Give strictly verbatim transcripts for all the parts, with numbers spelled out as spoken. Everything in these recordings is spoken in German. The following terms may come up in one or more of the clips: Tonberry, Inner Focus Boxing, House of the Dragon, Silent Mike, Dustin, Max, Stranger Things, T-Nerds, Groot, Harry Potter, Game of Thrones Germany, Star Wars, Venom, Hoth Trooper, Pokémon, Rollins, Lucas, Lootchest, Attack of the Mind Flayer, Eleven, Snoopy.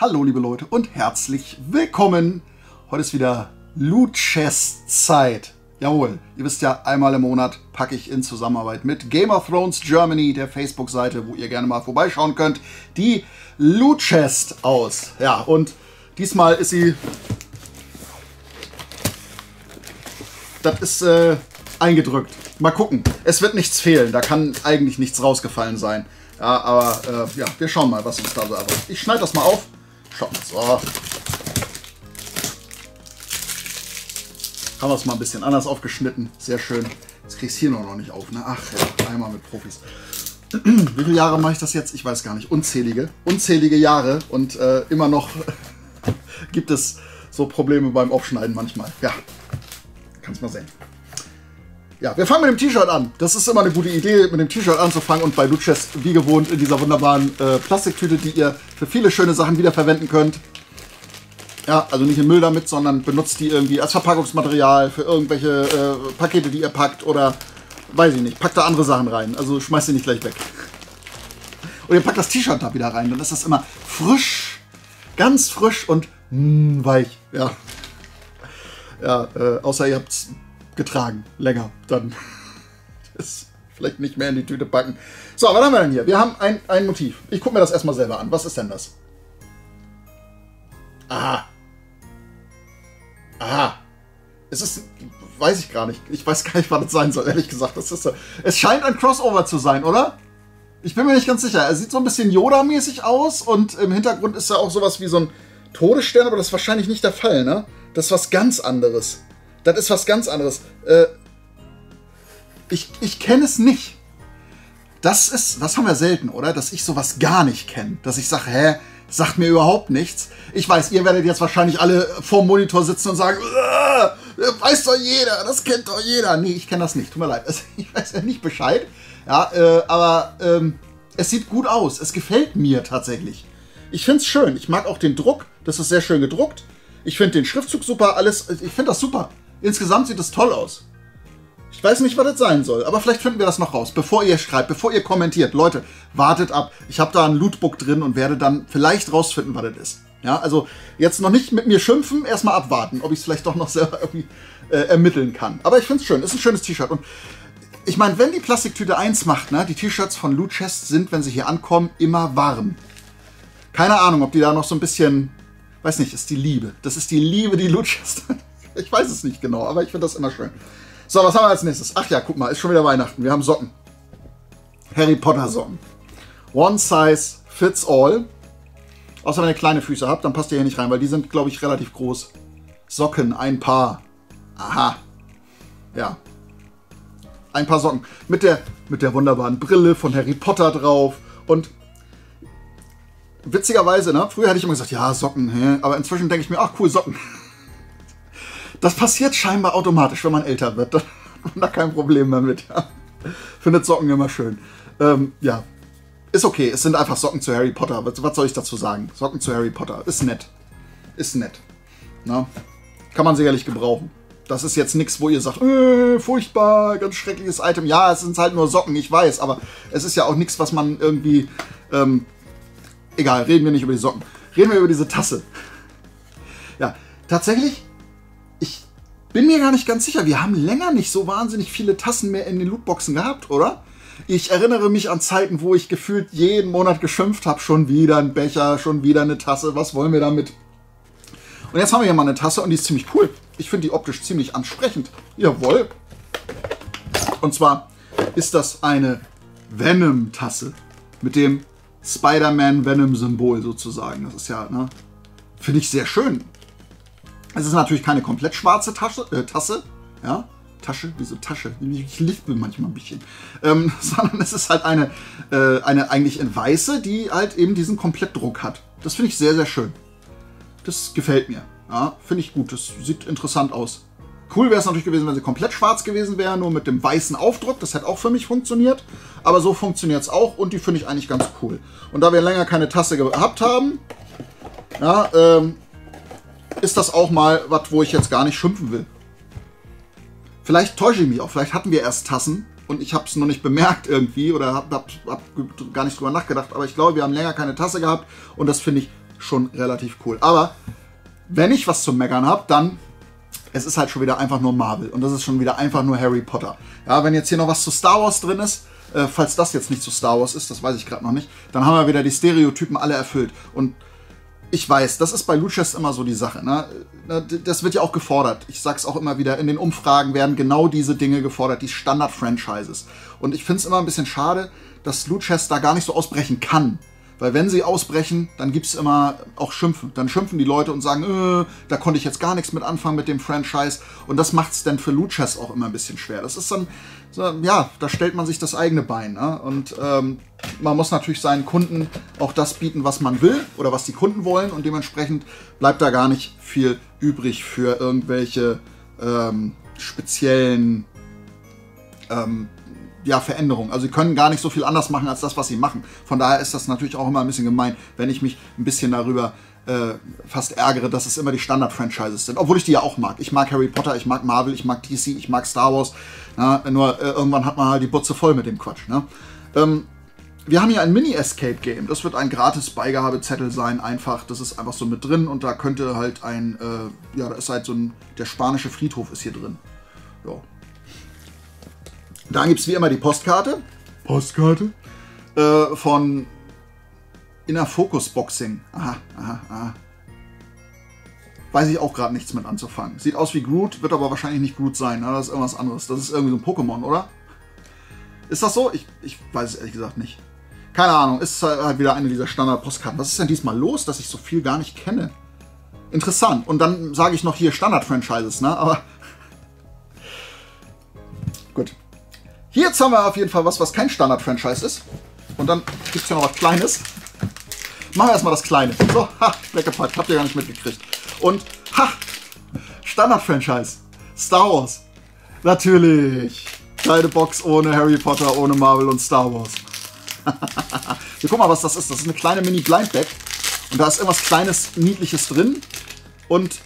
Hallo liebe Leute und herzlich willkommen. Heute ist wieder Lootchest Zeit. Jawohl, ihr wisst ja, einmal im Monat packe ich in Zusammenarbeit mit Game of Thrones Germany, der Facebook-Seite, wo ihr gerne mal vorbeischauen könnt, die Lootchest aus. Ja, und diesmal ist sie... Das ist äh, eingedrückt. Mal gucken. Es wird nichts fehlen. Da kann eigentlich nichts rausgefallen sein. Ja, aber äh, ja, wir schauen mal, was uns da so erwartet. Ich schneide das mal auf. Schauen wir mal. So. Haben wir es mal ein bisschen anders aufgeschnitten. Sehr schön. Jetzt kriegst du hier noch nicht auf, ne? Ach ja, einmal mit Profis. Wie viele Jahre mache ich das jetzt? Ich weiß gar nicht. Unzählige. Unzählige Jahre. Und äh, immer noch gibt es so Probleme beim Aufschneiden manchmal. Ja. Kannst mal sehen. Ja, wir fangen mit dem T-Shirt an. Das ist immer eine gute Idee, mit dem T-Shirt anzufangen und bei Lootchest wie gewohnt in dieser wunderbaren äh, Plastiktüte, die ihr für viele schöne Sachen wiederverwenden könnt. Ja, also nicht im Müll damit, sondern benutzt die irgendwie als Verpackungsmaterial für irgendwelche äh, Pakete, die ihr packt oder weiß ich nicht, packt da andere Sachen rein. Also schmeißt sie nicht gleich weg. Und ihr packt das T-Shirt da wieder rein, dann ist das immer frisch, ganz frisch und mm, weich. Ja, ja äh, außer ihr habt es getragen, länger, dann das vielleicht nicht mehr in die Tüte packen. So, was haben wir denn hier? Wir haben ein, ein Motiv. Ich gucke mir das erstmal selber an. Was ist denn das? Aha. Aha. Es ist, weiß ich gar nicht. Ich weiß gar nicht, was das sein soll, ehrlich gesagt. Das ist so. Es scheint ein Crossover zu sein, oder? Ich bin mir nicht ganz sicher. Er sieht so ein bisschen Yoda-mäßig aus und im Hintergrund ist ja auch sowas wie so ein Todesstern, aber das ist wahrscheinlich nicht der Fall, ne? Das ist was ganz anderes. Das ist was ganz anderes. Äh, ich ich kenne es nicht. Das ist, das haben wir selten, oder? Dass ich sowas gar nicht kenne. Dass ich sage, hä, sagt mir überhaupt nichts. Ich weiß, ihr werdet jetzt wahrscheinlich alle vorm Monitor sitzen und sagen, weiß doch jeder, das kennt doch jeder. Nee, ich kenne das nicht, tut mir leid. Also, ich weiß ja nicht Bescheid. Ja, äh, aber ähm, es sieht gut aus. Es gefällt mir tatsächlich. Ich finde es schön. Ich mag auch den Druck. Das ist sehr schön gedruckt. Ich finde den Schriftzug super, alles. Ich finde das super. Insgesamt sieht es toll aus. Ich weiß nicht, was das sein soll, aber vielleicht finden wir das noch raus. Bevor ihr schreibt, bevor ihr kommentiert, Leute, wartet ab. Ich habe da ein Lootbook drin und werde dann vielleicht rausfinden, was das ist. Ja, also jetzt noch nicht mit mir schimpfen, erstmal abwarten, ob ich es vielleicht doch noch selber irgendwie äh, ermitteln kann. Aber ich finde es schön, ist ein schönes T-Shirt. Und ich meine, wenn die Plastiktüte eins macht, ne, die T-Shirts von Lootchest sind, wenn sie hier ankommen, immer warm. Keine Ahnung, ob die da noch so ein bisschen... Weiß nicht, ist die Liebe. Das ist die Liebe, die Lootchest. Ich weiß es nicht genau, aber ich finde das immer schön. So, was haben wir als nächstes? Ach ja, guck mal, ist schon wieder Weihnachten. Wir haben Socken. Harry Potter Socken. One size fits all. Außer wenn ihr kleine Füße habt, dann passt ihr hier nicht rein, weil die sind, glaube ich, relativ groß. Socken, ein Paar. Aha. Ja. Ein paar Socken. Mit der, mit der wunderbaren Brille von Harry Potter drauf und... Witzigerweise, ne? Früher hätte ich immer gesagt, ja, Socken, hä? Aber inzwischen denke ich mir, ach cool, Socken. Das passiert scheinbar automatisch, wenn man älter wird. Dann hat man da kein Problem mehr mit. Ja. Findet Socken immer schön. Ähm, ja, ist okay. Es sind einfach Socken zu Harry Potter. Was, was soll ich dazu sagen? Socken zu Harry Potter. Ist nett. Ist nett. Na? Kann man sicherlich gebrauchen. Das ist jetzt nichts, wo ihr sagt, äh, furchtbar, ganz schreckliches Item. Ja, es sind halt nur Socken, ich weiß. Aber es ist ja auch nichts, was man irgendwie... Ähm, Egal, reden wir nicht über die Socken. Reden wir über diese Tasse. Ja, tatsächlich, ich bin mir gar nicht ganz sicher. Wir haben länger nicht so wahnsinnig viele Tassen mehr in den Lootboxen gehabt, oder? Ich erinnere mich an Zeiten, wo ich gefühlt jeden Monat geschimpft habe. Schon wieder ein Becher, schon wieder eine Tasse. Was wollen wir damit? Und jetzt haben wir hier mal eine Tasse und die ist ziemlich cool. Ich finde die optisch ziemlich ansprechend. Jawohl. Und zwar ist das eine Venom-Tasse mit dem... Spider-Man-Venom-Symbol sozusagen. Das ist ja, ne, finde ich sehr schön. Es ist natürlich keine komplett schwarze Tasche, äh, Tasse, ja, Tasche, wieso Tasche? Ich lichte manchmal ein bisschen. Ähm, sondern es ist halt eine, äh, eine eigentlich in weiße, die halt eben diesen Komplettdruck hat. Das finde ich sehr, sehr schön. Das gefällt mir. Ja, finde ich gut. Das sieht interessant aus. Cool wäre es natürlich gewesen, wenn sie komplett schwarz gewesen wäre, nur mit dem weißen Aufdruck. Das hätte auch für mich funktioniert. Aber so funktioniert es auch und die finde ich eigentlich ganz cool. Und da wir länger keine Tasse gehabt haben, ja, ähm, ist das auch mal was, wo ich jetzt gar nicht schimpfen will. Vielleicht täusche ich mich auch. Vielleicht hatten wir erst Tassen und ich habe es noch nicht bemerkt irgendwie oder habe hab, hab gar nicht drüber nachgedacht. Aber ich glaube, wir haben länger keine Tasse gehabt und das finde ich schon relativ cool. Aber wenn ich was zu meckern habe, dann es ist halt schon wieder einfach nur Marvel und das ist schon wieder einfach nur Harry Potter. Ja, wenn jetzt hier noch was zu Star Wars drin ist, äh, falls das jetzt nicht zu Star Wars ist, das weiß ich gerade noch nicht, dann haben wir wieder die Stereotypen alle erfüllt. Und ich weiß, das ist bei Lootchest immer so die Sache, ne? Das wird ja auch gefordert. Ich sag's auch immer wieder, in den Umfragen werden genau diese Dinge gefordert, die Standard-Franchises. Und ich find's immer ein bisschen schade, dass Lootchest da gar nicht so ausbrechen kann. Weil wenn sie ausbrechen, dann gibt's immer auch Schimpfen. Dann schimpfen die Leute und sagen, äh, da konnte ich jetzt gar nichts mit anfangen mit dem Franchise. Und das macht's dann für Lootchest auch immer ein bisschen schwer. Das ist dann, so, ja, da stellt man sich das eigene Bein. Ne? Und ähm, man muss natürlich seinen Kunden auch das bieten, was man will oder was die Kunden wollen. Und dementsprechend bleibt da gar nicht viel übrig für irgendwelche ähm, speziellen ähm, ja, Veränderung. Also sie können gar nicht so viel anders machen als das, was sie machen. Von daher ist das natürlich auch immer ein bisschen gemein, wenn ich mich ein bisschen darüber äh, fast ärgere, dass es immer die Standard-Franchises sind. Obwohl ich die ja auch mag. Ich mag Harry Potter, ich mag Marvel, ich mag D C, ich mag Star Wars. Na, nur äh, irgendwann hat man halt die Butze voll mit dem Quatsch. Ne? Ähm, wir haben hier ein Mini-Escape-Game. Das wird ein gratis Beigabezettel sein, einfach. Das ist einfach so mit drin und da könnte halt ein, äh, ja, da ist halt so ein, der spanische Friedhof ist hier drin. Ja. Dann gibt es wie immer die Postkarte. Postkarte? Äh, von Inner Focus Boxing. Aha, aha, aha. Weiß ich auch gerade nichts mit anzufangen. Sieht aus wie Groot, wird aber wahrscheinlich nicht Groot sein. Ne? Das ist irgendwas anderes. Das ist irgendwie so ein Pokémon, oder? Ist das so? Ich, ich weiß es ehrlich gesagt nicht. Keine Ahnung. Ist halt wieder eine dieser Standard-Postkarten. Was ist denn diesmal los, dass ich so viel gar nicht kenne? Interessant. Und dann sage ich noch hier Standard-Franchises, ne? Aber... Gut. Jetzt haben wir auf jeden Fall was, was kein Standard-Franchise ist. Und dann gibt es hier noch was Kleines. Machen wir erstmal das Kleine. So, ha, weggepackt. Habt ihr gar nicht mitgekriegt. Und, ha, Standard-Franchise. Star Wars. Natürlich. Kleine Box ohne Harry Potter, ohne Marvel und Star Wars. Wir gucken mal, was das ist. Das ist eine kleine Mini-Blind-Bag. Und da ist irgendwas Kleines, Niedliches drin. Und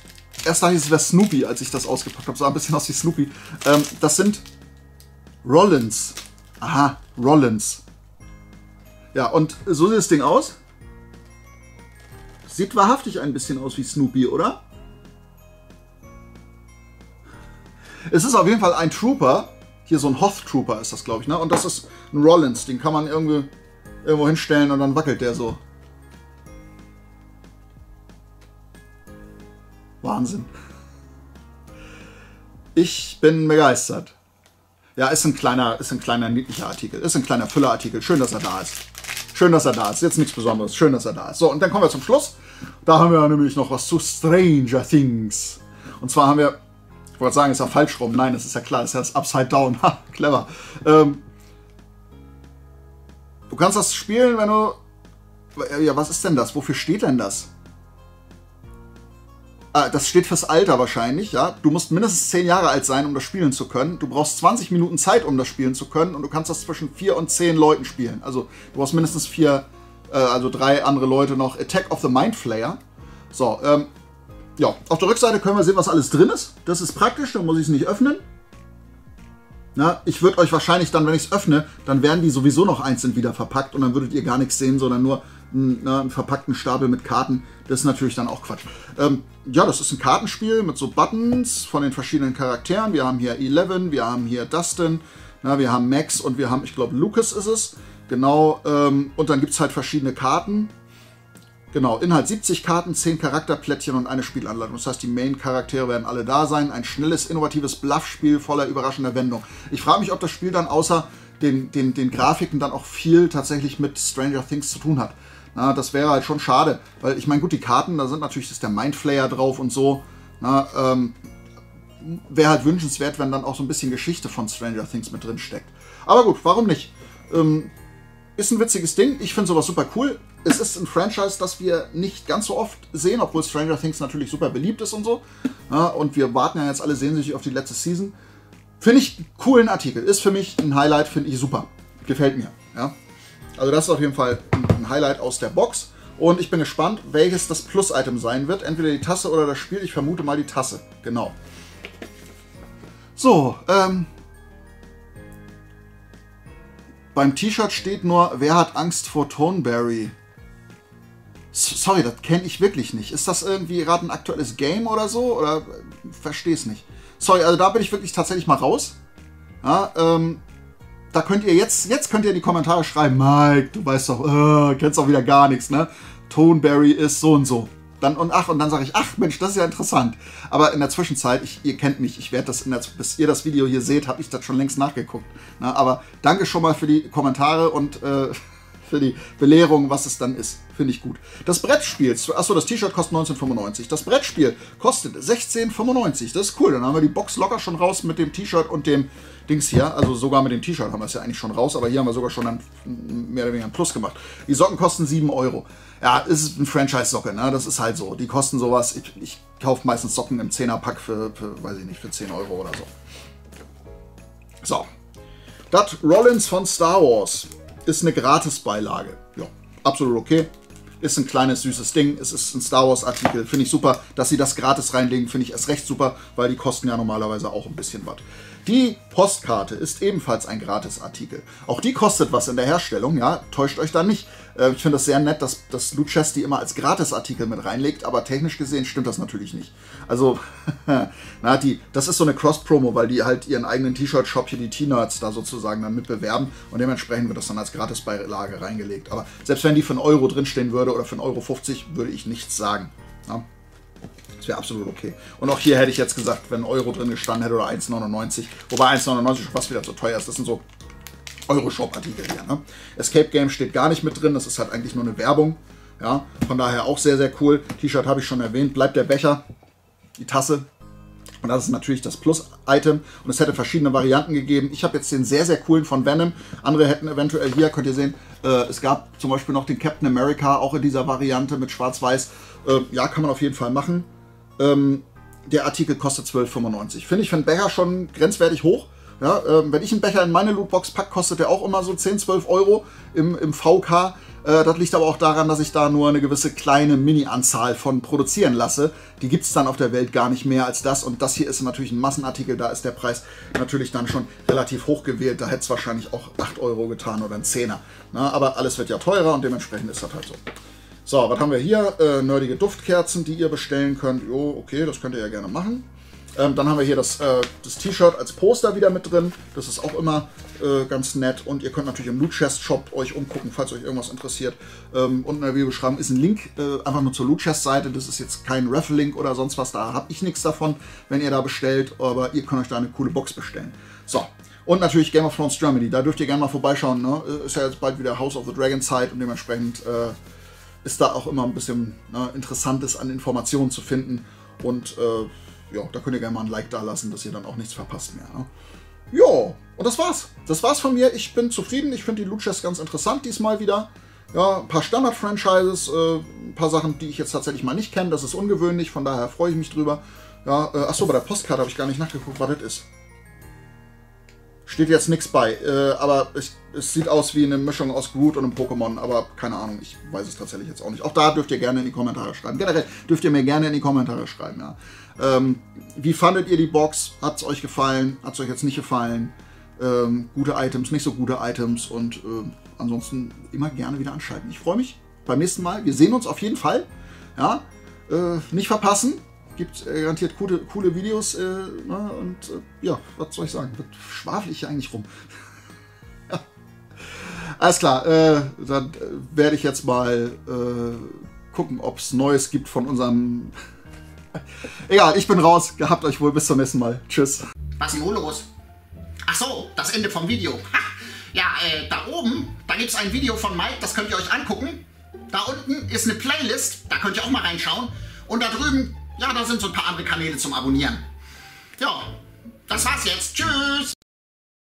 erst dachte ich, es wäre Snoopy, als ich das ausgepackt habe. Sah ein bisschen aus wie Snoopy. Ähm, das sind... Rollins. Aha, Rollins. Ja, und so sieht das Ding aus. Sieht wahrhaftig ein bisschen aus wie Snoopy, oder? Es ist auf jeden Fall ein Trooper. Hier so ein Hoth Trooper ist das, glaube ich, ne? Und das ist ein Rollins. Den kann man irgendwie irgendwo hinstellen und dann wackelt der so. Wahnsinn. Ich bin begeistert. Ja, ist ein kleiner, ist ein kleiner niedlicher Artikel. Ist ein kleiner Füllerartikel. Schön, dass er da ist. Schön, dass er da ist. Jetzt nichts Besonderes. Schön, dass er da ist. So, und dann kommen wir zum Schluss. Da haben wir nämlich noch was zu Stranger Things. Und zwar haben wir... Ich wollte sagen, ist ja falsch rum. Nein, das ist ja klar. Ist ja das Upside Down. Ha, clever. Ähm, du kannst das spielen, wenn du... Ja, was ist denn das? Wofür steht denn das? Ah, das steht fürs Alter wahrscheinlich, ja. Du musst mindestens zehn Jahre alt sein, um das spielen zu können. Du brauchst zwanzig Minuten Zeit, um das spielen zu können. Und du kannst das zwischen vier und zehn Leuten spielen. Also du brauchst mindestens vier, äh, also drei andere Leute noch. Attack of the Mind Flayer. So, ähm, ja. Auf der Rückseite können wir sehen, was alles drin ist. Das ist praktisch, dann muss ich es nicht öffnen. Na, ich würde euch wahrscheinlich dann, wenn ich es öffne, dann werden die sowieso noch einzeln wieder verpackt. Und dann würdet ihr gar nichts sehen, sondern nur... einen verpackten Stapel mit Karten, das ist natürlich dann auch Quatsch. Ähm, ja, das ist ein Kartenspiel mit so Buttons von den verschiedenen Charakteren. Wir haben hier Eleven, wir haben hier Dustin, na, wir haben Max und wir haben, ich glaube, Lucas ist es. Genau, ähm, und dann gibt es halt verschiedene Karten. Genau, Inhalt siebzig Karten, zehn Charakterplättchen und eine Spielanleitung. Das heißt, die Main-Charaktere werden alle da sein. Ein schnelles, innovatives Bluffspiel voller überraschender Wendung. Ich frage mich, ob das Spiel dann außer den, den, den Grafiken dann auch viel tatsächlich mit Stranger Things zu tun hat. Na, das wäre halt schon schade, weil ich meine, gut, die Karten, da sind natürlich, ist der Mind Flayer drauf und so. Ähm, wäre halt wünschenswert, wenn dann auch so ein bisschen Geschichte von Stranger Things mit drin steckt. Aber gut, warum nicht? Ähm, ist ein witziges Ding. Ich finde sowas super cool. Es ist ein Franchise, das wir nicht ganz so oft sehen, obwohl Stranger Things natürlich super beliebt ist und so. Ja, und wir warten ja jetzt alle sehnsüchtig auf die letzte Season. Finde ich einen coolen Artikel. Ist für mich ein Highlight, finde ich super. Gefällt mir, ja. Also das ist auf jeden Fall ein Highlight aus der Box. Und ich bin gespannt, welches das Plus-Item sein wird. Entweder die Tasse oder das Spiel. Ich vermute mal die Tasse. Genau. So, ähm... beim T-Shirt steht nur, wer hat Angst vor Tonberry? Sorry, das kenne ich wirklich nicht. Ist das irgendwie gerade ein aktuelles Game oder so? Oder verstehe es nicht. Sorry, also da bin ich wirklich tatsächlich mal raus. Ja, ähm, da könnt ihr jetzt, jetzt könnt ihr in die Kommentare schreiben, Mike, du weißt doch, äh, kennst doch wieder gar nichts, ne? Tonberry ist so und so. Dann und ach, und dann sage ich, ach Mensch, das ist ja interessant. Aber in der Zwischenzeit, ich, ihr kennt mich, ich werde das, in der, bis ihr das Video hier seht, habe ich das schon längst nachgeguckt. Na, aber danke schon mal für die Kommentare und äh, für die Belehrung, was es dann ist. Finde ich gut. Das Brettspiel, achso, das T-Shirt kostet neunzehn fünfundneunzig. Das Brettspiel kostet sechzehn fünfundneunzig. Das ist cool. Dann haben wir die Box locker schon raus mit dem T-Shirt und dem Dings hier. Also sogar mit dem T-Shirt haben wir es ja eigentlich schon raus, aber hier haben wir sogar schon einen, mehr oder weniger einen Plus gemacht. Die Socken kosten sieben Euro. Ja, ist ein Franchise-Socke, ne? Das ist halt so. Die kosten sowas. Ich, ich kaufe meistens Socken im Zehner-Pack für, für, weiß ich nicht, für zehn Euro oder so. So. Das Rollins von Star Wars. Ist eine Gratisbeilage. Ja, absolut okay. Ist ein kleines, süßes Ding. Es ist ein Star Wars-Artikel. Finde ich super, dass sie das gratis reinlegen. Finde ich erst recht super, weil die kosten ja normalerweise auch ein bisschen was. Die Postkarte ist ebenfalls ein Gratis-Artikel. Auch die kostet was in der Herstellung. Ja, täuscht euch da nicht. Äh, ich finde das sehr nett, dass, dass Lootchest die immer als Gratis-Artikel mit reinlegt. Aber technisch gesehen stimmt das natürlich nicht. Also, na, die, das ist so eine Cross-Promo, weil die halt ihren eigenen T-Shirt-Shop hier, die T-Nerds, da sozusagen dann mit bewerben. Und dementsprechend wird das dann als Gratisbeilage reingelegt. Aber selbst wenn die für einen Euro drinstehen würde oder für einen Euro fünfzig, würde ich nichts sagen. Ja? Das wäre absolut okay. Und auch hier hätte ich jetzt gesagt, wenn ein Euro drin gestanden hätte oder eins neunundneunzig. Wobei eins neunundneunzig schon fast wieder zu teuer ist. Das sind so Euro-Shop-Artikel hier. Ne? Escape Game steht gar nicht mit drin. Das ist halt eigentlich nur eine Werbung. Ja? Von daher auch sehr, sehr cool. T-Shirt habe ich schon erwähnt. Bleibt der Becher, die Tasse. Und das ist natürlich das Plus-Item. Und es hätte verschiedene Varianten gegeben. Ich habe jetzt den sehr, sehr coolen von Venom. Andere hätten eventuell hier, könnt ihr sehen, äh, es gab zum Beispiel noch den Captain America, auch in dieser Variante mit Schwarz-Weiß. Äh, ja, kann man auf jeden Fall machen. Ähm, der Artikel kostet zwölf fünfundneunzig. Finde ich für einen Becher schon grenzwertig hoch. Ja, äh, wenn ich einen Becher in meine Lootbox packe, kostet der auch immer so zehn, zwölf Euro im, im V K. Äh, das liegt aber auch daran, dass ich da nur eine gewisse kleine Mini-Anzahl von produzieren lasse. Die gibt es dann auf der Welt gar nicht mehr als das. Und das hier ist natürlich ein Massenartikel. Da ist der Preis natürlich dann schon relativ hoch gewählt. Da hätte es wahrscheinlich auch acht Euro getan oder ein Zehner. Na, aber alles wird ja teurer und dementsprechend ist das halt so. So, was haben wir hier? Äh, nerdige Duftkerzen, die ihr bestellen könnt. Jo, okay, das könnt ihr ja gerne machen. Ähm, dann haben wir hier das, äh, das T-Shirt als Poster wieder mit drin. Das ist auch immer äh, ganz nett. Und ihr könnt natürlich im Lootchest-Shop euch umgucken, falls euch irgendwas interessiert. Ähm, unten in der Videobeschreibung ist ein Link, äh, einfach nur zur Lootchest-Seite. Das ist jetzt kein Raffle-Link oder sonst was. Da habe ich nichts davon, wenn ihr da bestellt. Aber ihr könnt euch da eine coole Box bestellen. So. Und natürlich Game of Thrones Germany. Da dürft ihr gerne mal vorbeischauen. Ne? Ist ja jetzt bald wieder House of the Dragon Zeit und dementsprechend äh, ist da auch immer ein bisschen ne, Interessantes an Informationen zu finden. Und äh, ja, da könnt ihr gerne mal ein Like da lassen, dass ihr dann auch nichts verpasst mehr. Ne? Ja, und das war's. Das war's von mir. Ich bin zufrieden. Ich finde die Lootchest ganz interessant diesmal wieder. Ja, ein paar Standard-Franchises, äh, ein paar Sachen, die ich jetzt tatsächlich mal nicht kenne. Das ist ungewöhnlich, von daher freue ich mich drüber. Ja, äh, achso, bei der Postkarte habe ich gar nicht nachgeguckt, was das ist. Steht jetzt nichts bei, äh, aber ich, es sieht aus wie eine Mischung aus Groot und einem Pokémon, aber keine Ahnung, ich weiß es tatsächlich jetzt auch nicht. Auch da dürft ihr gerne in die Kommentare schreiben. Generell dürft ihr mir gerne in die Kommentare schreiben, ja. Ähm, wie fandet ihr die Box? Hat es euch gefallen? Hat es euch jetzt nicht gefallen? Ähm, gute Items, nicht so gute Items und äh, ansonsten immer gerne wieder anschalten. Ich freue mich beim nächsten Mal. Wir sehen uns auf jeden Fall, ja. Äh, nicht verpassen. Gibt garantiert coole, coole Videos äh, ne? und äh, ja, was soll ich sagen, was schwafel ich hier eigentlich rum? Ja. Alles klar, äh, dann äh, werde ich jetzt mal äh, gucken, ob es Neues gibt von unserem... Egal, ich bin raus, gehabt euch wohl, bis zum nächsten Mal, tschüss. Was ist denn los? Ach so, das Ende vom Video. Ha. Ja, äh, da oben, da gibt es ein Video von Mike, das könnt ihr euch angucken. Da unten ist eine Playlist, da könnt ihr auch mal reinschauen. Und da drüben... Ja, da sind so ein paar andere Kanäle zum Abonnieren. Ja, das war's jetzt. Tschüss!